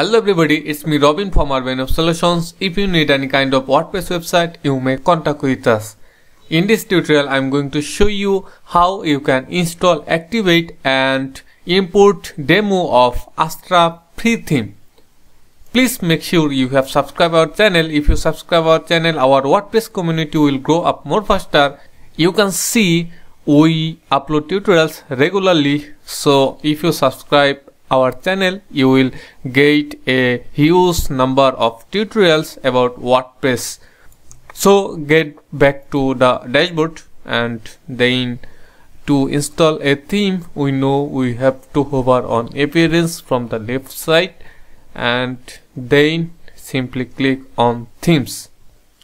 Hello everybody, it's me Robin from Rbn Web Solutions. If you need any kind of WordPress website, you may contact with us. In this tutorial, I'm going to show you how you can install, activate and import demo of Astra free theme. Please make sure you have subscribed our channel. If you subscribe our channel, our WordPress community will grow up more faster. You can see we upload tutorials regularly. So if you subscribe our channel, you will get a huge number of tutorials about WordPress. So get back to the dashboard, and then to install a theme, we know we have to hover on appearance from the left side and then simply click on themes.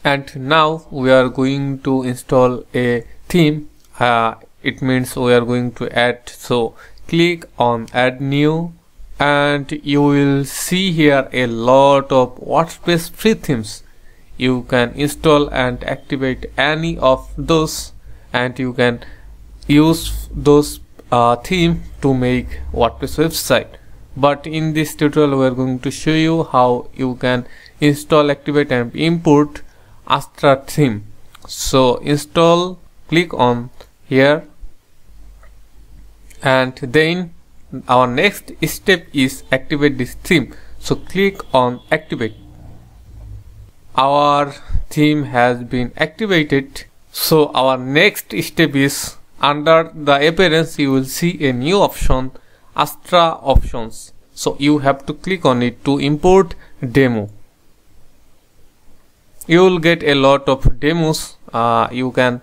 And now we are going to install a theme. It means we are going to add, so click on add new, and you will see here a lot of WordPress free themes. You can install and activate any of those, and you can use those theme to make WordPress website. But in this tutorial, we are going to show you how you can install, activate and import Astra theme. So install, click on here, and then our next step is activate this theme. So click on activate. Our theme has been activated. So our next step is, under the appearance you will see a new option, Astra options. So you have to click on it to import demo. You will get a lot of demos. You can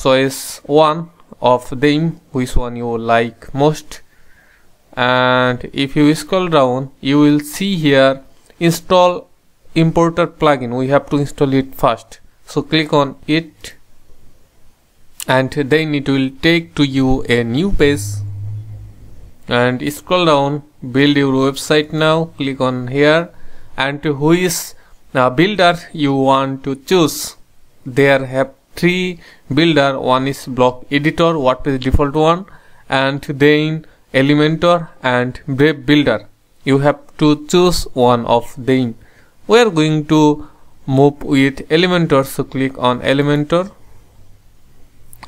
choose one of them, which one you like most. And if you scroll down, you will see here install importer plugin. We have to install it first. So click on it, and then it will take to you a new page. And scroll down, build your website now, click on here, and which builder you want to choose. There have three builder. One is block editor, WordPress default one, and then Elementor and Brave Builder. You have to choose one of them. We are going to move with Elementor, so click on Elementor,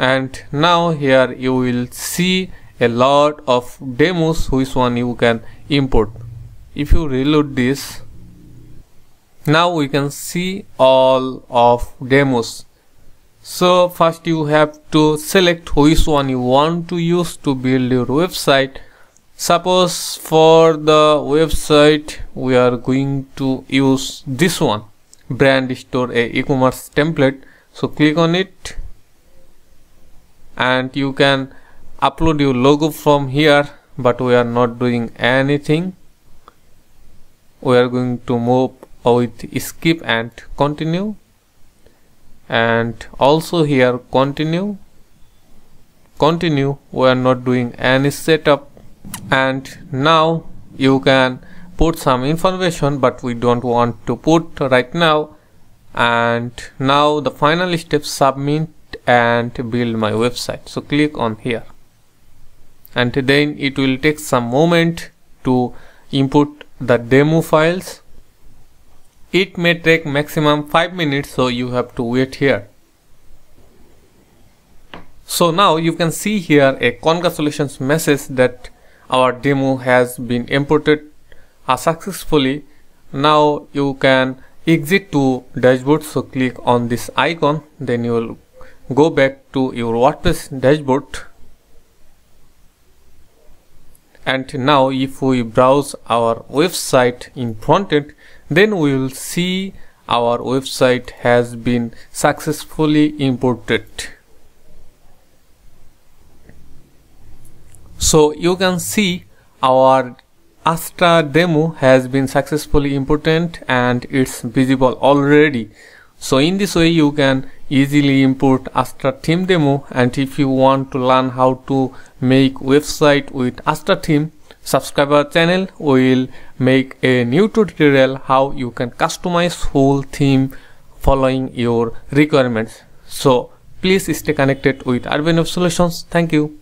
and now here you will see a lot of demos which one you can import. If you reload this, now we can see all of demos. So first you have to select which one you want to use to build your website. Suppose for the website we are going to use this one, brand store a e-commerce template. So click on it, and you can upload your logo from here, but we are not doing anything. We are going to move with skip and continue, and also here continue. We are not doing any setup. And now you can put some information, but we don't want to put right now. And now the final step, submit and build my website. So click on here, and then it will take some moment to input the demo files. It may take maximum 5 minutes, so you have to wait here. So now you can see here a congratulations message that our demo has been imported successfully. Now you can exit to dashboard, so click on this icon, then you will go back to your WordPress dashboard. And now if we browse our website in frontend, then we will see our website has been successfully imported. So you can see our Astra demo has been successfully imported, and it's visible already. So in this way you can easily import Astra theme demo. And if you want to learn how to make website with Astra theme, subscribe our channel. We will make a new tutorial how you can customize whole theme following your requirements. So please stay connected with Rbn Web Solutions. Thank you.